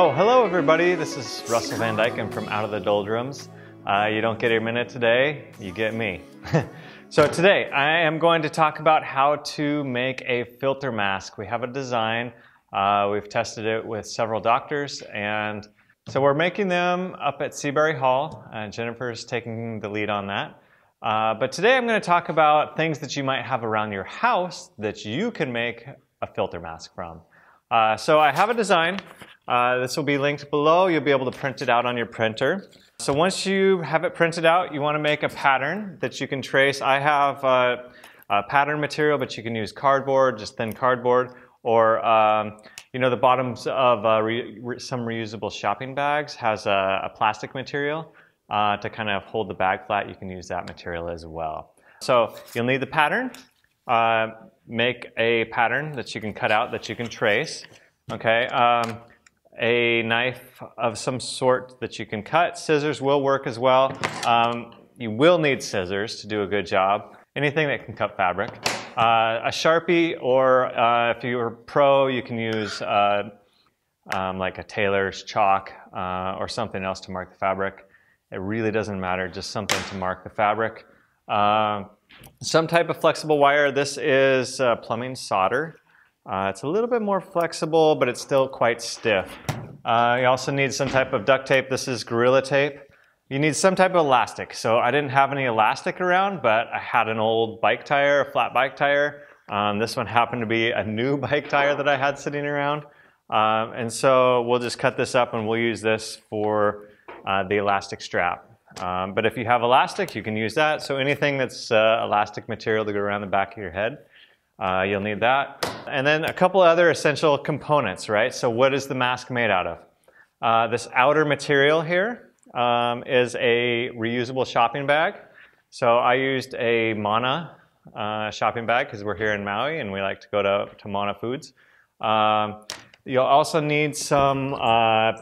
Oh, hello everybody. This is Russell Van Dyken from Out of the Doldrums. You don't get a minute today, you get me. So today I am going to talk about how to make a filter mask. We have a design. We've tested it with several doctors, and so we're making them up at Seabury Hall. Jennifer's taking the lead on that. But today I'm going to talk about things that you might have around your house that you can make a filter mask from. So I have a design. This will be linked below. You'll be able to print it out on your printer. So once you have it printed out, you want to make a pattern that you can trace. I have a pattern material, but you can use cardboard, just thin cardboard, or you know, the bottoms of some reusable shopping bags has a plastic material. To kind of hold the bag flat, you can use that material as well. So you'll need the pattern. Make a pattern that you can cut out, that you can trace. Okay, a knife of some sort that you can cut. Scissors will work as well. You will need scissors to do a good job. Anything that can cut fabric. A Sharpie, or if you're a pro, you can use like a tailor's chalk or something else to mark the fabric. It really doesn't matter, just something to mark the fabric. Some type of flexible wire. This is plumbing solder. It's a little bit more flexible, but it's still quite stiff. You also need some type of duct tape. This is Gorilla Tape. You need some type of elastic. So I didn't have any elastic around, but I had an old bike tire, a flat bike tire. This one happened to be a new bike tire that I had sitting around. And so we'll just cut this up and we'll use this for the elastic strap. But if you have elastic, you can use that. So anything that's elastic material to go around the back of your head, you'll need that. And then a couple other essential components, right? So what is the mask made out of? This outer material here is a reusable shopping bag. So I used a Mana shopping bag because we're here in Maui and we like to go to Mana Foods. You'll also need some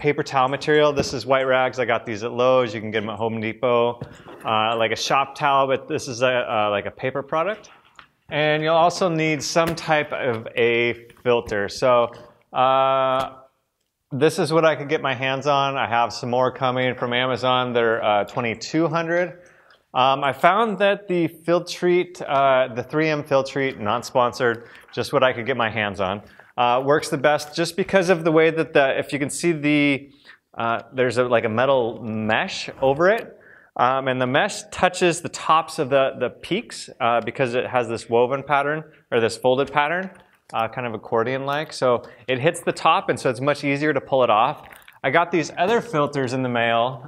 paper towel material. This is white rags. I got these at Lowe's. You can get them at Home Depot. Like a shop towel, but this is like a paper product. And you'll also need some type of a filter. So this is what I could get my hands on. I have some more coming from Amazon. They're $2,200. I found that the Filtrete, the 3M Filtrete, not sponsored, just what I could get my hands on. Works the best just because of the way that if you can see the, there's like a metal mesh over it. And the mesh touches the tops of the peaks because it has this woven pattern, or this folded pattern, kind of accordion-like. So it hits the top, and so it's much easier to pull it off. I got these other filters in the mail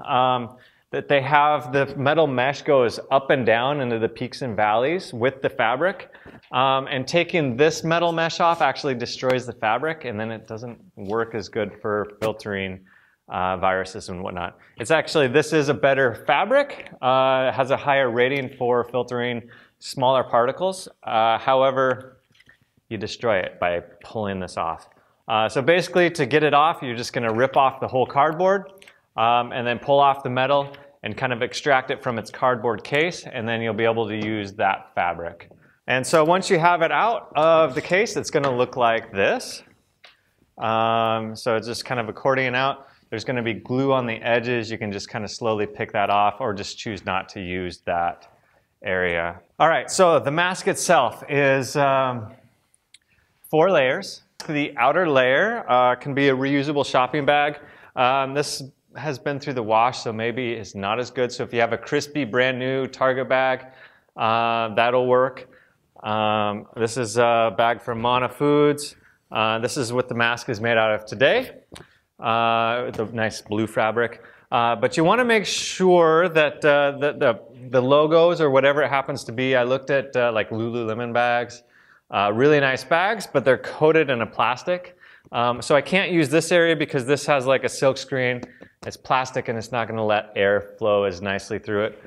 that they have the metal mesh goes up and down into the peaks and valleys with the fabric. And taking this metal mesh off actually destroys the fabric, and then it doesn't work as good for filtering viruses and whatnot. It's actually, this is a better fabric. It has a higher rating for filtering smaller particles. However, you destroy it by pulling this off. So basically, to get it off, you're just gonna rip off the whole cardboard. And then pull off the metal and kind of extract it from its cardboard case, and then you'll be able to use that fabric. And so once you have it out of the case, it's going to look like this. So it's just kind of accordion out. There's going to be glue on the edges. You can just kind of slowly pick that off, or just choose not to use that area. All right, so the mask itself is 4 layers. The outer layer can be a reusable shopping bag. This has been through the wash, so maybe it's not as good. So if you have a crispy brand new Target bag, that'll work. This is a bag from Mana Foods. This is what the mask is made out of today, with a nice blue fabric. But you want to make sure that the logos, or whatever it happens to be, I looked at like Lululemon bags, really nice bags, but they're coated in a plastic. So I can't use this area because this has like a silk screen. It's plastic and it's not going to let air flow as nicely through it.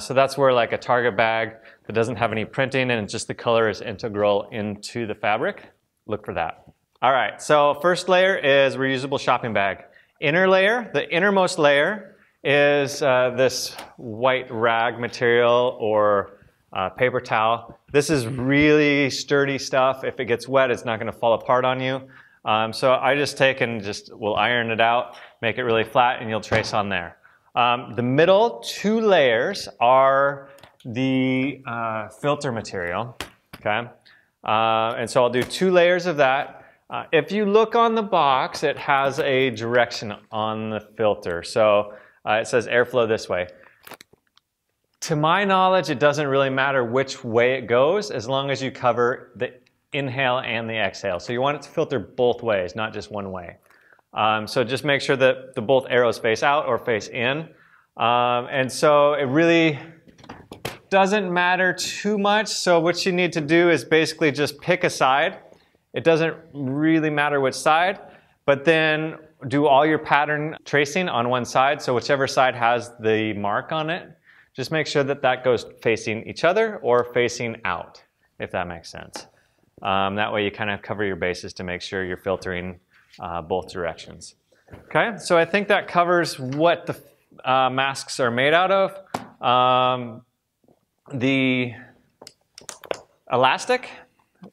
So that's where like a Target bag that doesn't have any printing and just the color is integral into the fabric. Look for that. All right, so first layer is reusable shopping bag. Inner layer, the innermost layer is this white rag material, or paper towel. This is really sturdy stuff. If it gets wet, it's not going to fall apart on you. So I just take and we'll iron it out, make it really flat, and you'll trace on there. The middle two layers are the filter material, okay? And so I'll do two layers of that. If you look on the box, it has a direction on the filter. So it says airflow this way. To my knowledge, it doesn't really matter which way it goes as long as you cover the inhale and the exhale. So you want it to filter both ways, not just one way. So just make sure that the both arrows face out or face in. And so it really doesn't matter too much. So what you need to do is basically just pick a side. It doesn't really matter which side, but then do all your pattern tracing on one side. So whichever side has the mark on it, just make sure that that goes facing each other or facing out, if that makes sense. That way you kind of cover your bases to make sure you're filtering both directions. Okay, so I think that covers what the masks are made out of. The elastic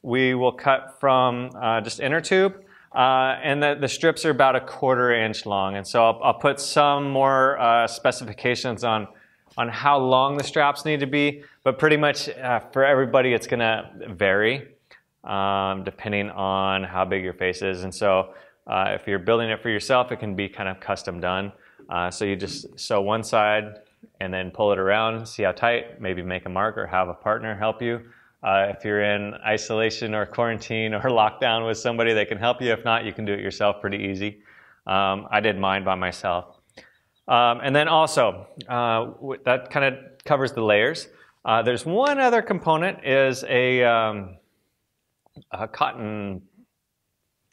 we will cut from just inner tube, and the strips are about 1/4 inch long. And so I'll put some more specifications on how long the straps need to be, but pretty much for everybody it's gonna vary depending on how big your face is. And so if you're building it for yourself, it can be kind of custom done. So you just sew one side and then pull it around, see how tight, maybe make a mark or have a partner help you. If you're in isolation or quarantine or lockdown with somebody, they can help you. If not, you can do it yourself pretty easy. I did mine by myself. And then also, that kind of covers the layers. There's one other component is a cotton,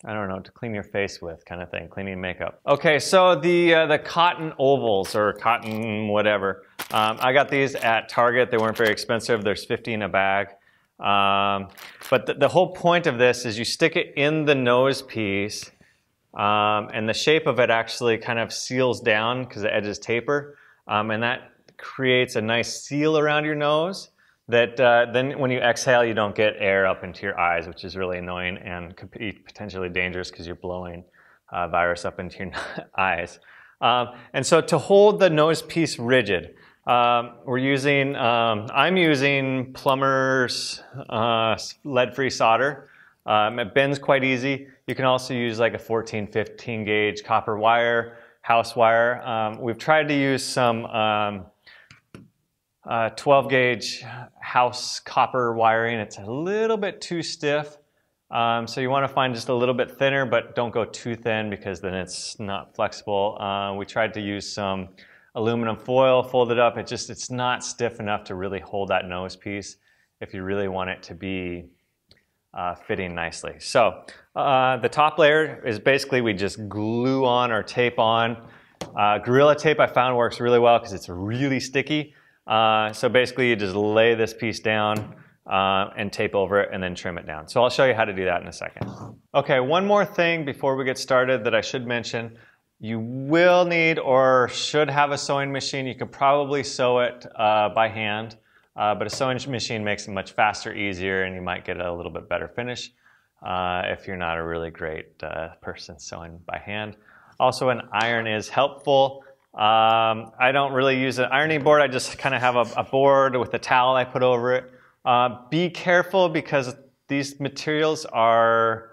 I don't know, to clean your face with kind of thing, cleaning makeup. Okay, so the cotton ovals or cotton whatever. I got these at Target. They weren't very expensive. There's 50 in a bag. But the whole point of this is you stick it in the nose piece, and the shape of it actually kind of seals down because the edges taper, and that creates a nice seal around your nose that then when you exhale you don't get air up into your eyes, which is really annoying and could be potentially dangerous because you're blowing virus up into your eyes. And so to hold the nose piece rigid, we're using, I'm using Plumber's lead-free solder. It bends quite easy. You can also use like a 14, 15 gauge copper wire, house wire. We've tried to use some 12 gauge house copper wiring. It's a little bit too stiff. So you want to find just a little bit thinner, but don't go too thin because then it's not flexible. We tried to use some aluminum foil folded up. It's not stiff enough to really hold that nose piece if you really want it to be fitting nicely. So the top layer is basically we just glue on or tape on. Gorilla tape I found works really well because it's really sticky. So basically you just lay this piece down and tape over it and then trim it down. So I'll show you how to do that in a second. Okay, one more thing before we get started that I should mention. You will need or should have a sewing machine. You could probably sew it by hand. But a sewing machine makes it much faster, easier, and you might get a little bit better finish if you're not a really great person sewing by hand. Also, an iron is helpful. I don't really use an ironing board. I just kind of have a board with a towel I put over it. Be careful because these materials are,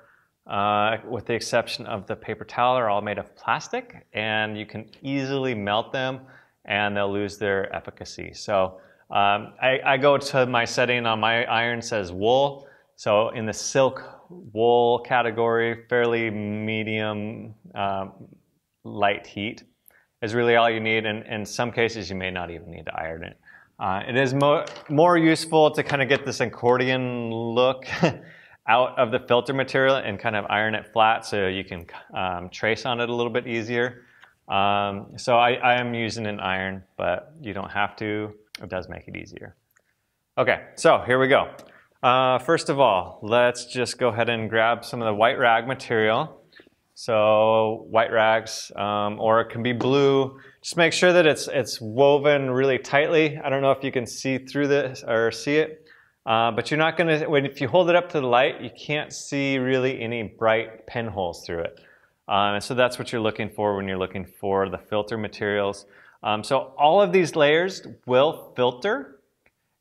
with the exception of the paper towel, are all made of plastic, and you can easily melt them, and they'll lose their efficacy. So I go to my setting on my iron, says wool. So in the silk wool category, fairly medium light heat is really all you need. And in some cases, you may not even need to iron it. It is more useful to kind of get this accordion look out of the filter material and kind of iron it flat so you can trace on it a little bit easier. So I am using an iron, but you don't have to. It does make it easier. Okay, so here we go. First of all, let's just go ahead and grab some of the white rag material. So white rags, or it can be blue. Just make sure that it's woven really tightly. I don't know if you can see through this or see it, But you're not going to, if you hold it up to the light, you can't see really any bright pinholes through it. And so that's what you're looking for when you're looking for the filter materials. So all of these layers will filter,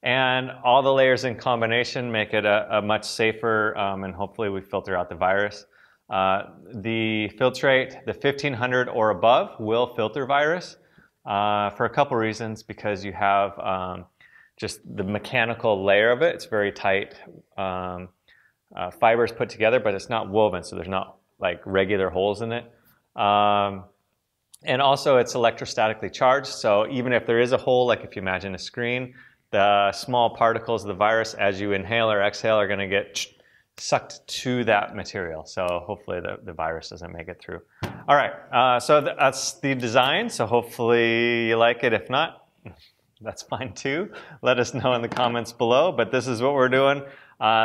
and all the layers in combination make it a much safer, and hopefully we filter out the virus. The Filtrete, the 1500 or above, will filter virus for a couple reasons, because you have just the mechanical layer of it. It's very tight fibers put together, but it's not woven, so there's not like regular holes in it. And also it's electrostatically charged, so even if there is a hole, like if you imagine a screen, the small particles of the virus as you inhale or exhale are gonna get sucked to that material. So hopefully the virus doesn't make it through. All right, so that's the design. So hopefully you like it. If not, that's fine too. Let us know in the comments below, but this is what we're doing.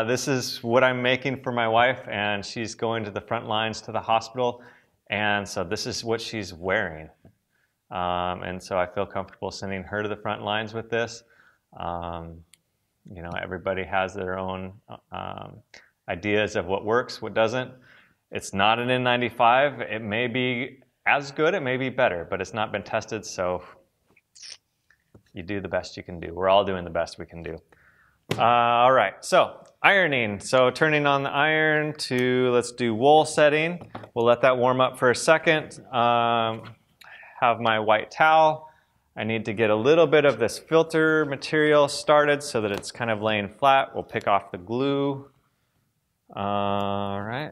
This is what I'm making for my wife, and she's going to the front lines to the hospital. And so this is what she's wearing. And so I feel comfortable sending her to the front lines with this. You know, everybody has their own ideas of what works, what doesn't. It's not an N95. It may be as good, it may be better, but it's not been tested. So you do the best you can do. We're all doing the best we can do. All right, so ironing. So turning on the iron to, let's do wool setting. We'll let that warm up for a second. Have my white towel. I need to get a little bit of this filter material started so that it's kind of laying flat. We'll pick off the glue. All right.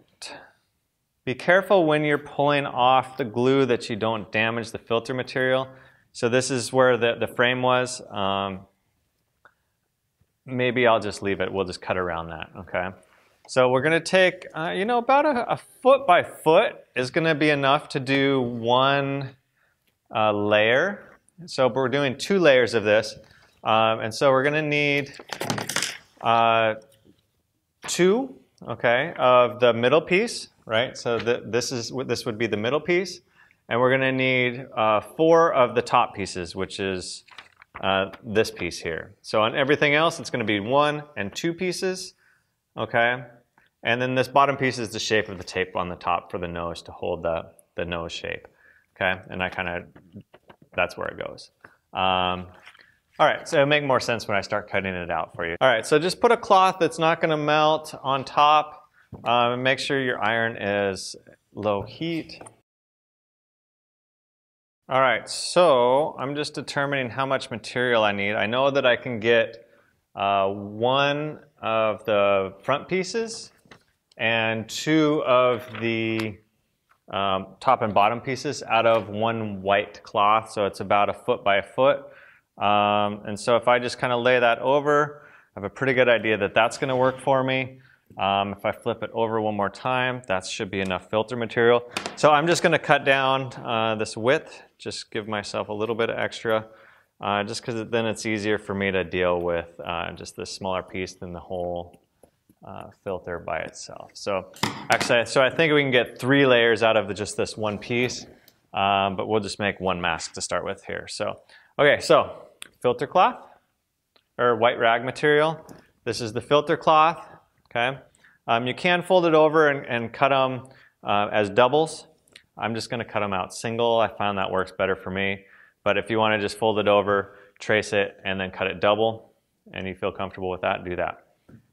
Be careful when you're pulling off the glue that you don't damage the filter material. So this is where the frame was. Maybe I'll just leave it. We'll just cut around that, okay? So we're gonna take, you know, about a foot by foot is gonna be enough to do one layer. So we're doing two layers of this. And so we're gonna need two, okay, of the middle piece, right? So this would be the middle piece. And we're gonna need four of the top pieces, which is this piece here. So on everything else, it's going to be one and two pieces, okay? And then this bottom piece is the shape of the tape on the top for the nose to hold the nose shape, okay? And I kind of, that's where it goes. All right, so it'll make more sense when I start cutting it out for you. All right, so just put a cloth that's not going to melt on top. And make sure your iron is low heat. All right, so I'm just determining how much material I need. I know that I can get one of the front pieces and two of the top and bottom pieces out of one white cloth, so it's about a foot by a foot. And so if I just kind of lay that over, I have a pretty good idea that that's gonna work for me. If I flip it over one more time, that should be enough filter material. So I'm just going to cut down this width, just give myself a little bit of extra, just because then it's easier for me to deal with just this smaller piece than the whole filter by itself. So actually, so I think we can get three layers out of just this one piece, but we'll just make one mask to start with here. So, okay, so filter cloth or white rag material. This is the filter cloth. Okay, you can fold it over and cut them as doubles. I'm just going to cut them out single. I found that works better for me. But if you want to just fold it over, trace it, and then cut it double, and you feel comfortable with that, do that.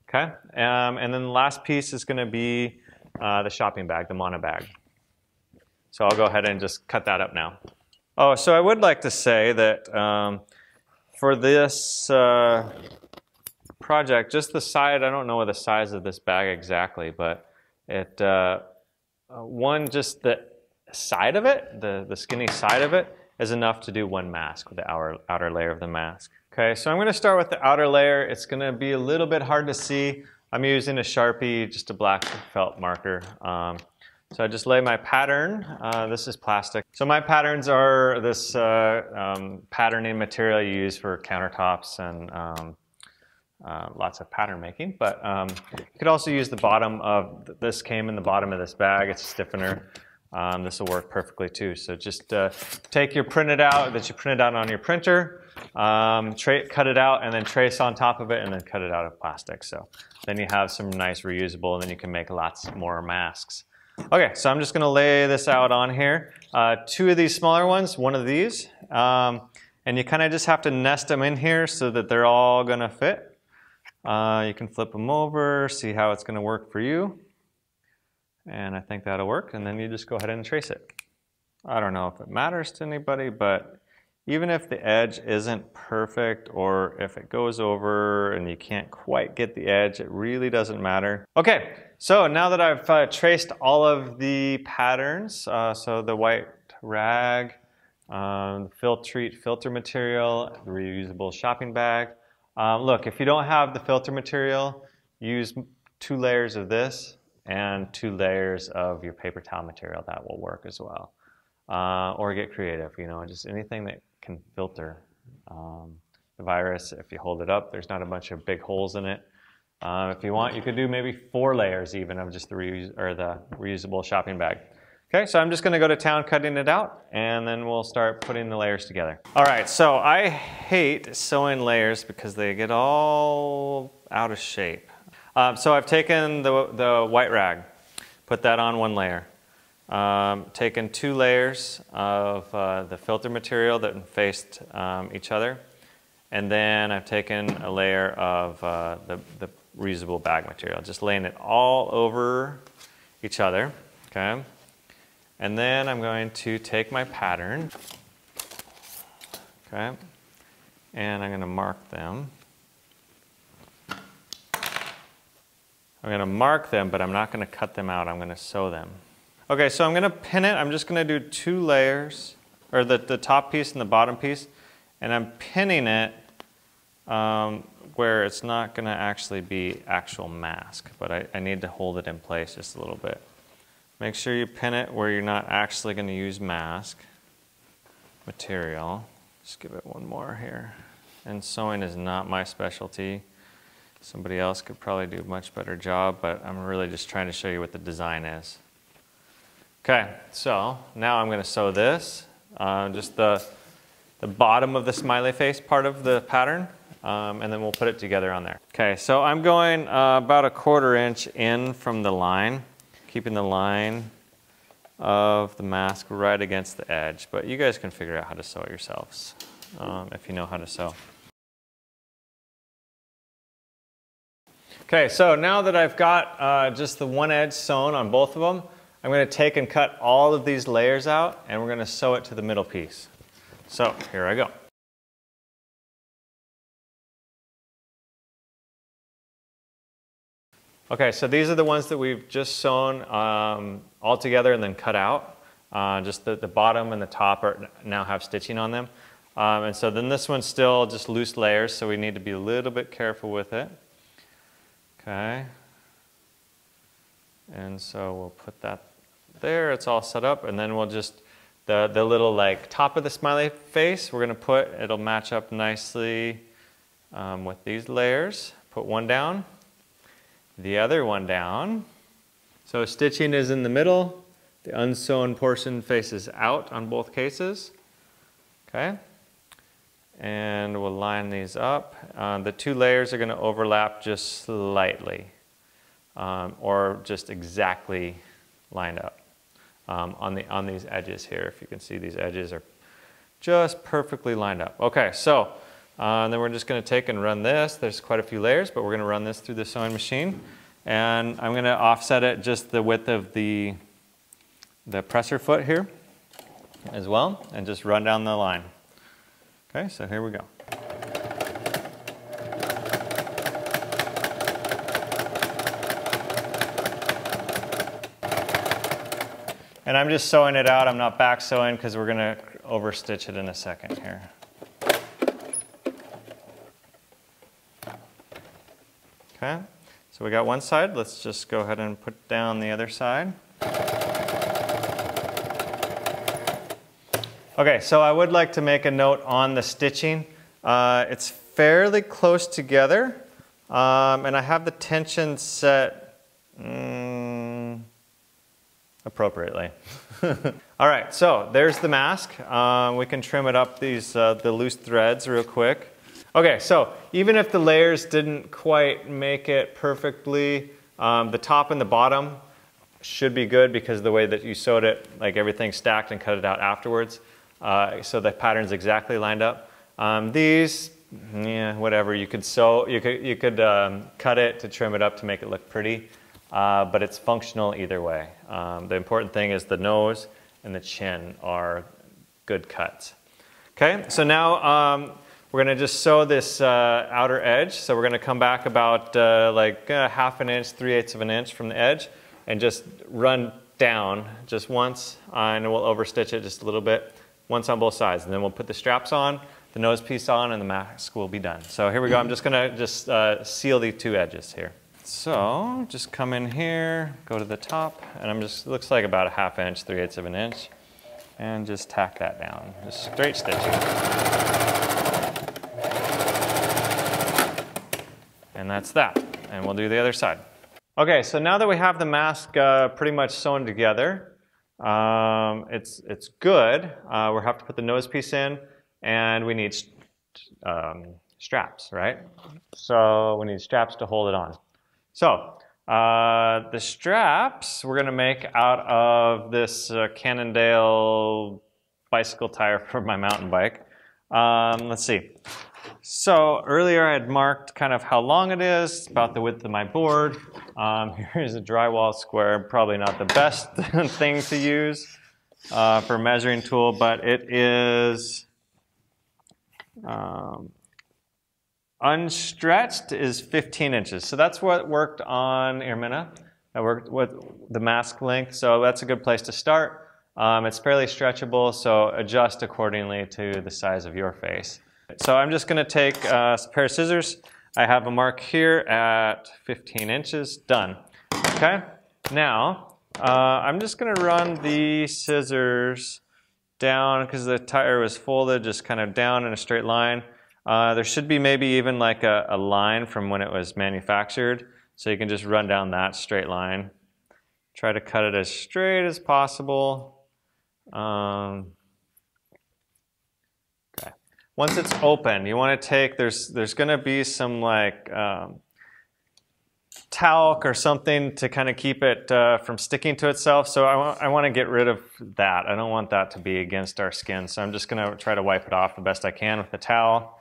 Okay, and then the last piece is going to be the shopping bag, the Mana bag. So I'll go ahead and just cut that up now. Oh, so I would like to say that for this project, just the side, I don't know the size of this bag exactly, but it one, just the side of it, the skinny side of it is enough to do one mask with the outer layer of the mask. Okay, so I'm going to start with the outer layer. It's going to be a little bit hard to see. I'm using a Sharpie, just a black felt marker. So I just lay my pattern. This is plastic. So my patterns are this patterning material you use for countertops and lots of pattern making, but you could also use the bottom of, this came in the bottom of this bag, it's a stiffener. This will work perfectly too. So just take your printed out that you printed out on your printer, Cut it out and then trace on top of it and then cut it out of plastic. So then you have some nice reusable, and then you can make lots more masks. Okay, so I'm just gonna lay this out on here. Two of these smaller ones, one of these, and you kind of just have to nest them in here so that they're all gonna fit. You can flip them over, see how it's gonna work for you. And I think that'll work, and then you just go ahead and trace it. I don't know if it matters to anybody, but even if the edge isn't perfect or if it goes over and you can't quite get the edge, it really doesn't matter. Okay, so now that I've traced all of the patterns, so the white rag, Filtrete filter material, the reusable shopping bag. Look, if you don't have the filter material, use 2 layers of this and 2 layers of your paper towel material. That will work as well. Or get creative, you know, just anything that can filter the virus. If you hold it up, there's not a bunch of big holes in it. If you want, you could do maybe 4 layers even of just the reusable shopping bag. Okay, so I'm just gonna go to town cutting it out, and then we'll start putting the layers together. All right, so I hate sewing layers because they get all out of shape. So I've taken the white rag, put that on 1 layer. Taken 2 layers of the filter material that faced each other, and then I've taken a layer of the reusable bag material, just laying it all over each other, okay? And then I'm going to take my pattern, okay? And I'm gonna mark them. I'm gonna mark them, but I'm not gonna cut them out, I'm gonna sew them. Okay, so I'm gonna pin it. I'm just gonna do 2 layers, or the top piece and the bottom piece, and I'm pinning it where it's not gonna actually be actual mask, but I need to hold it in place just a little bit. Make sure you pin it where you're not actually gonna use mask material. Just give it one more here. And sewing is not my specialty. Somebody else could probably do a much better job, but I'm really just trying to show you what the design is. Okay, so now I'm gonna sew this, just the bottom of the smiley face part of the pattern, and then we'll put it together on there. Okay, so I'm going about 1/4 inch in from the line, keeping the line of the mask right against the edge, but you guys can figure out how to sew it yourselves if you know how to sew. Okay, so now that I've got just the one edge sewn on both of them, I'm gonna take and cut all of these layers out, and we're gonna sew it to the middle piece. So here I go. Okay, so these are the ones that we've just sewn all together and then cut out. Just the bottom and the top are, now have stitching on them. And so then this one's still just loose layers, so we need to be a little bit careful with it. Okay. And so we'll put that there, it's all set up, and then we'll just, the little like top of the smiley face, we're gonna put, it'll match up nicely with these layers. Put one down, the other one down. So stitching is in the middle, the unsewn portion faces out on both cases, okay? And we'll line these up. The 2 layers are gonna overlap just slightly. Or just exactly lined up on these edges here. If you can see, these edges are just perfectly lined up. Okay, so then we're just gonna take and run this. There's quite a few layers, but we're gonna run this through the sewing machine, and I'm gonna offset it just the width of the presser foot here as well, and just run down the line. Okay, so here we go. And I'm just sewing it out, I'm not back sewing because we're gonna overstitch it in a second here. Okay, so we got one side, let's just go ahead and put down the other side. Okay, so I would like to make a note on the stitching. It's fairly close together, and I have the tension set appropriately. All right, so there's the mask. We can trim it up these the loose threads real quick. Okay, so even if the layers didn't quite make it perfectly, the top and the bottom should be good because of the way that you sewed it, like everything stacked and cut it out afterwards. So the pattern's exactly lined up. These, yeah, whatever, you could sew, you could cut it to trim it up to make it look pretty, but it's functional either way. The important thing is the nose and the chin are good cuts. Okay, so now we're gonna just sew this outer edge. So we're gonna come back about like half an inch, 3/8 of an inch from the edge and just run down just once and we'll overstitch it just a little bit, once on both sides, and then we'll put the straps on, the nose piece on, and the mask will be done. So here we go. I'm just gonna just seal the two edges here. So just come in here, go to the top, and I'm just, looks like about a half inch, 3/8 of an inch, and just tack that down, just straight stitching. And that's that, and we'll do the other side. Okay, so now that we have the mask pretty much sewn together, it's good. We'll have to put the nose piece in, and we need straps, right? So we need straps to hold it on. So the straps we're gonna make out of this Cannondale bicycle tire for my mountain bike. Let's see. So earlier I had marked kind of how long it is, about the width of my board. Here's a drywall square, probably not the best thing to use for a measuring tool, but it is unstretched is 15 inches. So that's what worked on Ermina. That worked with the mask length. So that's a good place to start. It's fairly stretchable, so adjust accordingly to the size of your face. So I'm just gonna take a pair of scissors. I have a mark here at 15 inches, done. Okay, now I'm just gonna run the scissors down because the tire was folded, just kind of down in a straight line. There should be maybe even like a line from when it was manufactured. So you can just run down that straight line. Try to cut it as straight as possible. Once it's open, you want to take, there's going to be some like talc or something to kind of keep it from sticking to itself. So I want to get rid of that. I don't want that to be against our skin. So I'm just going to try to wipe it off the best I can with the towel.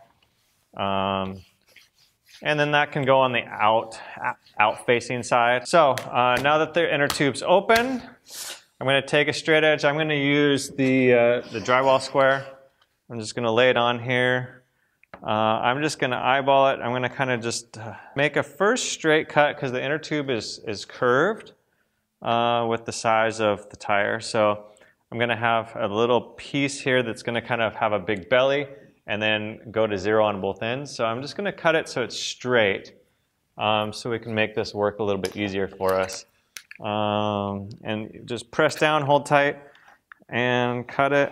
And then that can go on the out facing side. So now that the inner tube's open, I'm going to take a straight edge. I'm going to use the drywall square. I'm just gonna lay it on here. I'm just gonna eyeball it. I'm gonna kind of just make a first straight cut because the inner tube is curved with the size of the tire. So I'm gonna have a little piece here that's gonna kind of have a big belly and then go to zero on both ends. So I'm just gonna cut it so it's straight so we can make this work a little bit easier for us. And just press down, hold tight, and cut it.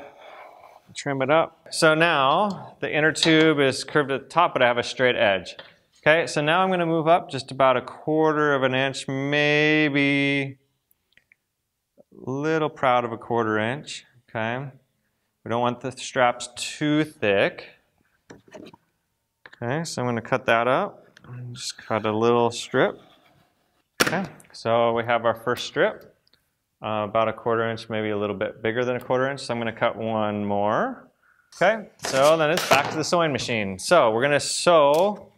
Trim it up. So now the inner tube is curved at the top, but I have a straight edge. Okay, so now I'm going to move up just about 1/4 of an inch, maybe a little proud of 1/4 inch. Okay, we don't want the straps too thick. Okay, so I'm going to cut that up. Just cut a little strip. Okay, so we have our first strip. About 1/4 inch, maybe a little bit bigger than 1/4 inch. So I'm gonna cut one more. Okay, so then it's back to the sewing machine. So we're gonna sew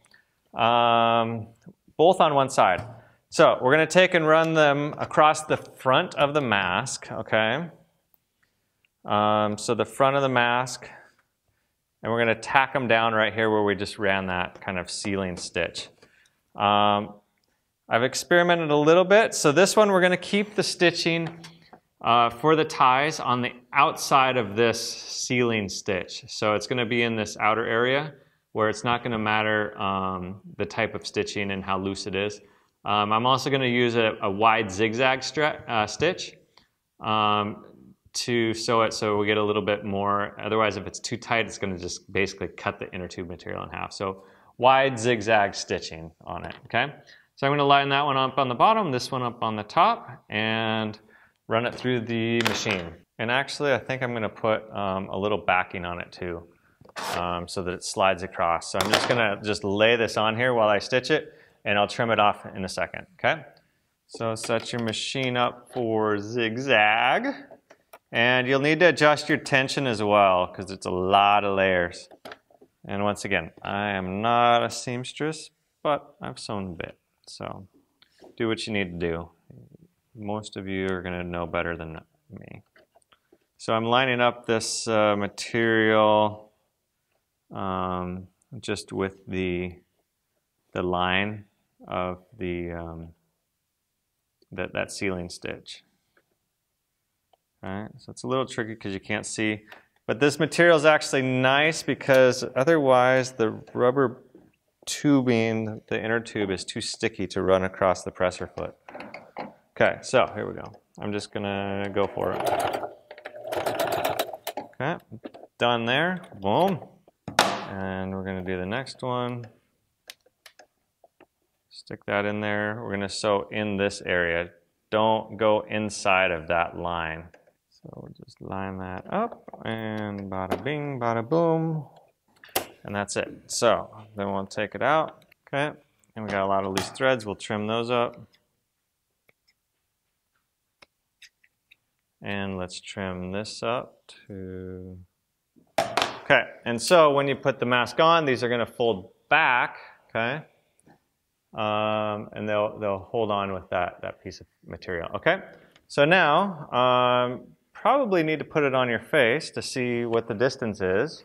both on one side. So we're gonna take and run them across the front of the mask, okay? So the front of the mask, and we're gonna tack them down right here where we just ran that kind of sealing stitch. I've experimented a little bit. So this one, we're gonna keep the stitching for the ties on the outside of this sealing stitch. So it's gonna be in this outer area where it's not gonna matter the type of stitching and how loose it is. I'm also gonna use a wide zigzag stitch to sew it so we get a little bit more. Otherwise, if it's too tight, it's gonna just basically cut the inner tube material in half. So wide zigzag stitching on it, okay? So I'm going to line that one up on the bottom, this one up on the top, and run it through the machine. And actually, I think I'm gonna put a little backing on it too, so that it slides across. So I'm just gonna lay this on here while I stitch it, and I'll trim it off in a second, okay? So set your machine up for zigzag, and you'll need to adjust your tension as well, because it's a lot of layers. And once again, I am not a seamstress, but I've sewn a bit, so do what you need to do. Most of you are gonna know better than me. So I'm lining up this material just with the line of the that ceiling stitch. All right, so it's a little tricky because you can't see, but this material is actually nice because otherwise the rubber tubing, the inner tube, is too sticky to run across the presser foot. Okay, so here we go. I'm just gonna go for it. Okay, done there, boom. And we're gonna do the next one. Stick that in there. We're gonna sew in this area. Don't go inside of that line. So we'll just line that up and bada bing, bada boom. And that's it. So then we'll take it out, okay? And we got a lot of loose threads. We'll trim those up. And let's trim this up to, okay. And so when you put the mask on, these are gonna fold back, okay? And they'll hold on with that piece of material, okay? So now, probably need to put it on your face to see what the distance is.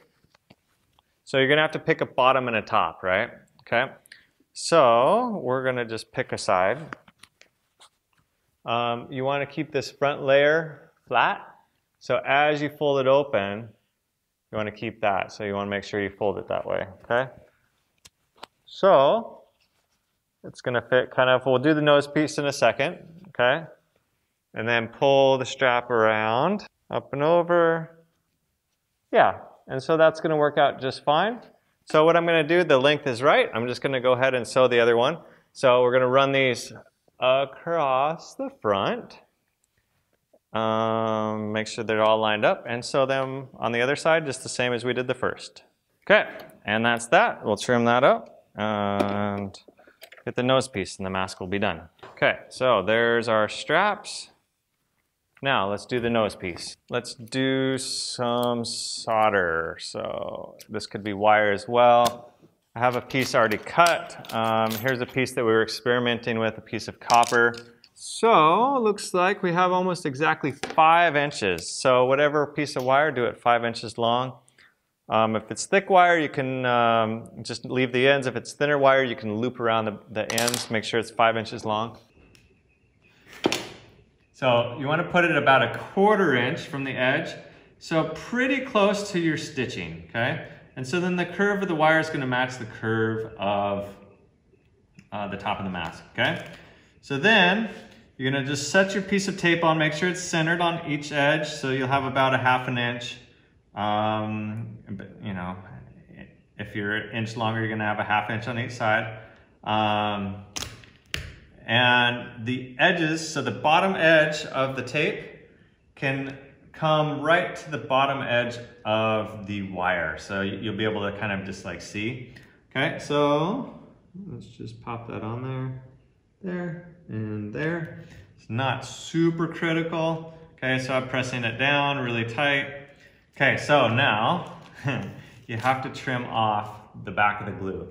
So you're gonna have to pick a bottom and a top, right? Okay, so we're gonna just pick a side. You wanna keep this front layer flat. So as you fold it open, you wanna keep that. So you wanna make sure you fold it that way, okay? So it's gonna fit kind of, we'll do the nose piece in a second, okay? And then pull the strap around, up and over. Yeah, and so that's gonna work out just fine. So what I'm gonna do, the length is right. I'm just gonna go ahead and sew the other one. So we're gonna run these across the front. Make sure they're all lined up and sew them on the other side just the same as we did the first. Okay, and that's that. We'll trim that up and get the nose piece and the mask will be done. Okay, so there's our straps. Now let's do the nose piece. Let's do some solder. So this could be wire as well. I have a piece already cut. Here's a piece that we were experimenting with, a piece of copper. So looks like we have almost exactly 5 inches. So whatever piece of wire, do it 5 inches long. If it's thick wire, you can just leave the ends. If it's thinner wire, you can loop around the ends, make sure it's 5 inches long. So you want to put it about 1/4 inch from the edge. So pretty close to your stitching, okay? And so then the curve of the wire is gonna match the curve of the top of the mask, okay? So then you're gonna just set your piece of tape on, make sure it's centered on each edge, so you'll have about 1/2 inch. You know, if you're 1 inch longer, you're gonna have 1/2 inch on each side. And the edges, so the bottom edge of the tape can come right to the bottom edge of the wire. So you'll be able to kind of just like see. Okay, so let's just pop that on there, and there. It's not super critical. Okay, so I'm pressing it down really tight. Okay, so now you have to trim off the back of the glue.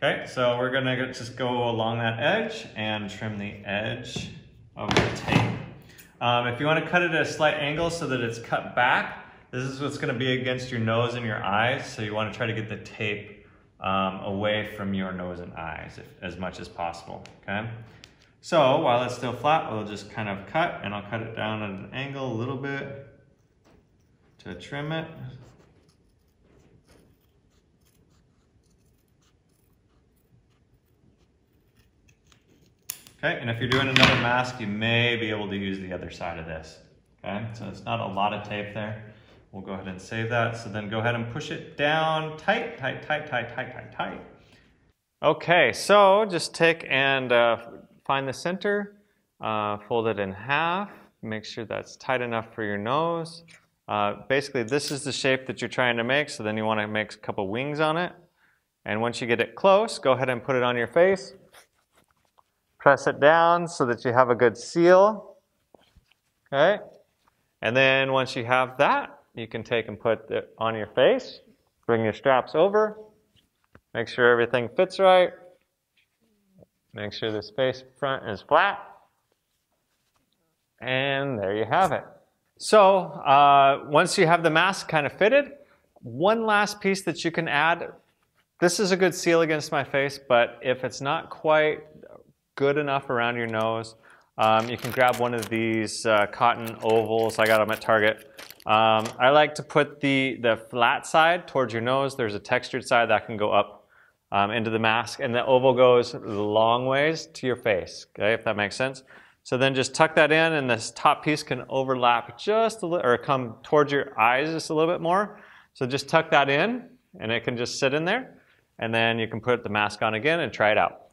Okay, so we're gonna just go along that edge and trim the edge of the tape. If you want to cut it at a slight angle so that it's cut back, this is what's going to be against your nose and your eyes. So you want to try to get the tape away from your nose and eyes as much as possible. Okay. So while it's still flat, we'll just kind of cut, and I'll cut it down at an angle a little bit to trim it. Okay, and if you're doing another mask, you may be able to use the other side of this, okay? So it's not a lot of tape there. We'll go ahead and save that. So then go ahead and push it down tight, tight, tight, tight, tight, tight, tight. Okay, so just take and find the center, fold it in half, Make sure that's tight enough for your nose. Basically, this is the shape that you're trying to make, so then you want to make a couple wings on it. And once you get it close, go ahead and put it on your face. Press it down so that you have a good seal. Okay? And then once you have that, you can take and put it on your face. Bring your straps over. Make sure everything fits right. Make sure the face front is flat. And there you have it. So once you have the mask kind of fitted, one last piece that you can add. This is a good seal against my face, but if it's not quite good enough around your nose, you can grab one of these cotton ovals. I got them at Target. I like to put the flat side towards your nose. There's a textured side that can go up into the mask, and the oval goes a long ways to your face, okay, if that makes sense. So then just tuck that in, and this top piece can overlap just a little, or come towards your eyes just a little bit more. So just tuck that in, and it can just sit in there, and then you can put the mask on again and try it out.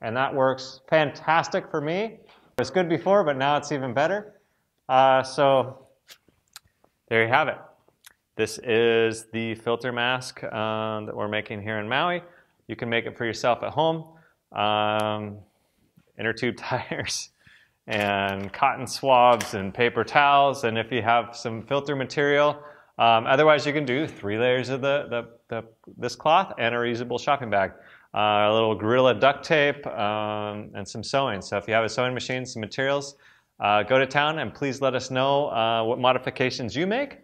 And that works fantastic for me. It was good before, but now it's even better. So there you have it. This is the filter mask that we're making here in Maui. You can make it for yourself at home. Inner tube tires and cotton swabs and paper towels, and if you have some filter material. Otherwise, you can do 3 layers of this cloth and a reusable shopping bag. A little Gorilla duct tape and some sewing. So if you have a sewing machine, some materials, go to town and please let us know what modifications you make.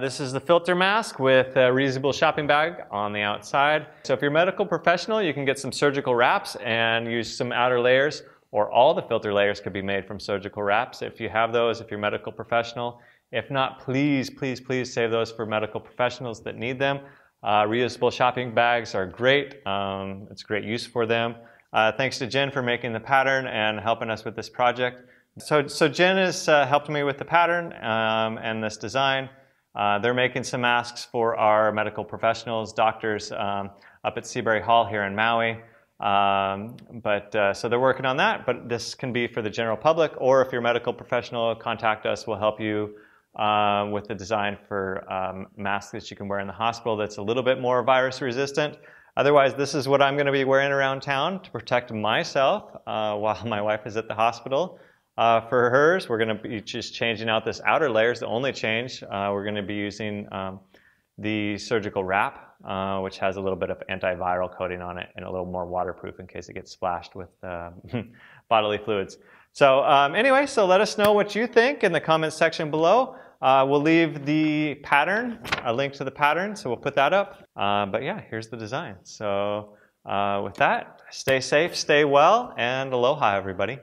This is the filter mask with a reusable shopping bag on the outside. So if you're a medical professional, you can get some surgical wraps and use some outer layers, or all the filter layers could be made from surgical wraps if you have those, if you're a medical professional. If not, please, please, please save those for medical professionals that need them. Reusable shopping bags are great. It's a great use for them. Thanks to Jen for making the pattern and helping us with this project. So Jen has helped me with the pattern and this design. They're making some masks for our medical professionals, doctors up at Seabury Hall here in Maui. So they're working on that, but this can be for the general public, or if you're a medical professional, contact us. We'll help you with the design for masks that you can wear in the hospital that's a little bit more virus resistant. Otherwise, this is what I'm going to be wearing around town to protect myself while my wife is at the hospital. For hers, we're going to be just changing out this outer layer. It's the only change. We're going to be using the surgical wrap, which has a little bit of antiviral coating on it and a little more waterproof in case it gets splashed with bodily fluids. So anyway, so let us know what you think in the comments section below. We'll leave the pattern, a link to the pattern, so we'll put that up. But yeah, here's the design. So with that, stay safe, stay well, and aloha, everybody.